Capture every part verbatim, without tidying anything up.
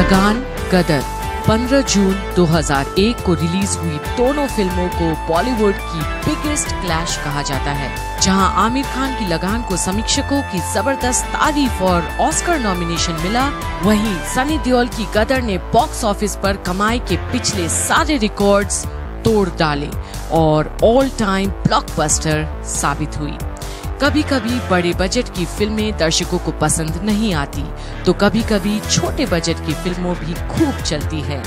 लगान, गदर। पंद्रह जून दो हज़ार एक को रिलीज हुई दोनों फिल्मों को बॉलीवुड की बिगेस्ट क्लैश कहा जाता है, जहां आमिर खान की लगान को समीक्षकों की जबरदस्त तारीफ और ऑस्कर नॉमिनेशन मिला, वहीं सनी देओल की गदर ने बॉक्स ऑफिस पर कमाई के पिछले सारे रिकॉर्ड्स तोड़ डाले और ऑल टाइम ब्लॉकबस्टर साबित हुई। कभी कभी बड़े बजट की फिल्में दर्शकों को पसंद नहीं आती, तो कभी कभी छोटे बजट की फिल्मों भी खूब चलती है।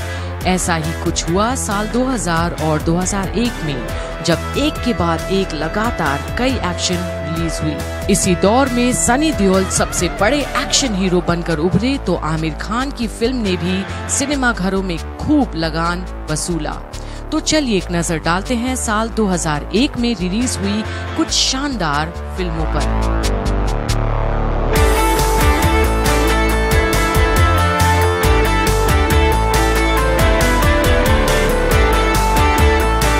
ऐसा ही कुछ हुआ साल दो हज़ार और दो हज़ार एक में, जब एक के बाद एक लगातार कई एक्शन रिलीज हुई। इसी दौर में सनी देओल सबसे बड़े एक्शन हीरो बनकर उभरे, तो आमिर खान की फिल्म ने भी सिनेमाघरों में खूब लगान वसूला। तो चलिए एक नजर डालते हैं साल दो हज़ार एक में रिलीज हुई कुछ शानदार फिल्मों पर।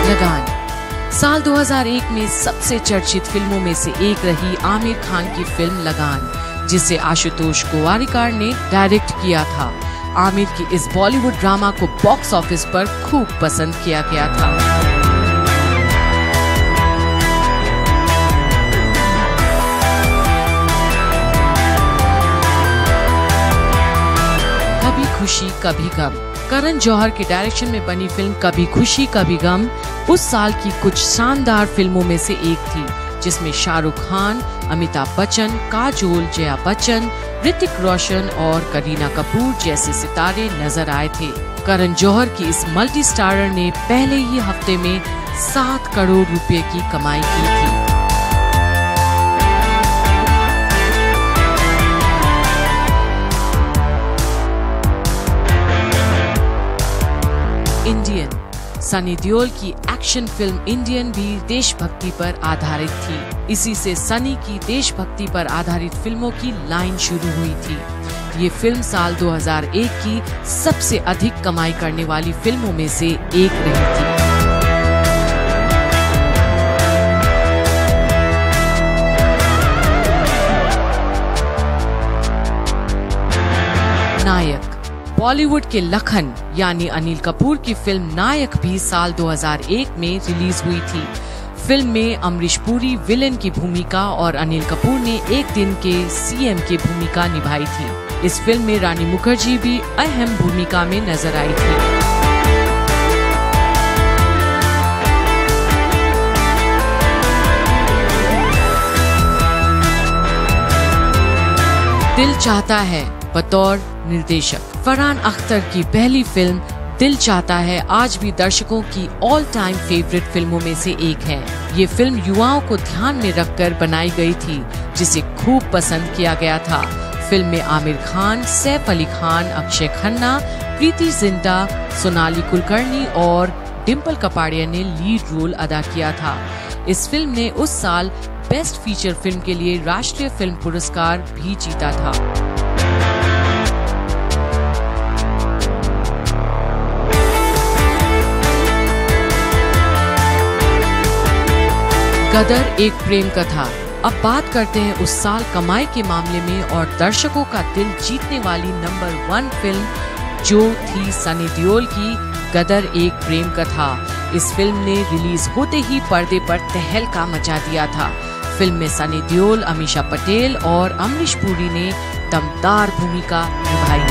लगान। साल दो हज़ार एक में सबसे चर्चित फिल्मों में से एक रही आमिर खान की फिल्म लगान, जिसे आशुतोष गोवारिकर ने डायरेक्ट किया था। आमिर की इस बॉलीवुड ड्रामा को बॉक्स ऑफिस पर खूब पसंद किया गया था। कभी खुशी कभी गम। करण जौहर के डायरेक्शन में बनी फिल्म कभी खुशी कभी गम उस साल की कुछ शानदार फिल्मों में से एक थी, जिसमें शाहरुख खान, अमिताभ बच्चन, काजोल, जया बच्चन, ऋतिक रोशन और करीना कपूर जैसे सितारे नजर आए थे। करण जौहर की इस मल्टी स्टारर ने पहले ही हफ्ते में सात करोड़ रुपए की कमाई की थी। इंडियन। सनी देओल की एक्शन फिल्म इंडियन भी देशभक्ति पर आधारित थी। इसी से सनी की देशभक्ति पर आधारित फिल्मों की लाइन शुरू हुई थी। ये फिल्म साल दो हज़ार एक की सबसे अधिक कमाई करने वाली फिल्मों में से एक रही थी। नायक। बॉलीवुड के लखन यानी अनिल कपूर की फिल्म नायक भी साल दो हज़ार एक में रिलीज हुई थी। फिल्म में अमरीश पुरी विलेन की भूमिका और अनिल कपूर ने एक दिन के सीएम की भूमिका निभाई थी। इस फिल्म में रानी मुखर्जी भी अहम भूमिका में नजर आई थी। दिल चाहता है। बतौर निर्देशक फरहान अख्तर की पहली फिल्म दिल चाहता है आज भी दर्शकों की ऑल टाइम फेवरेट फिल्मों में से एक है। ये फिल्म युवाओं को ध्यान में रखकर बनाई गई थी, जिसे खूब पसंद किया गया था। फिल्म में आमिर खान, सैफ अली खान, अक्षय खन्ना, प्रीति जिंटा, सोनाली कुलकर्णी और डिंपल कपाड़िया ने लीड रोल अदा किया था। इस फिल्म ने उस साल बेस्ट फीचर फिल्म के लिए राष्ट्रीय फिल्म पुरस्कार भी जीता था। गदर एक प्रेम कथा। अब बात करते हैं उस साल कमाई के मामले में और दर्शकों का दिल जीतने वाली नंबर वन फिल्म जो थी सनी देओल की गदर एक प्रेम कथा। इस फिल्म ने रिलीज होते ही पर्दे पर तहलका मचा दिया था। फिल्म में सनी देओल, अमीशा पटेल और अमरीश पुरी ने दमदार भूमिका निभाई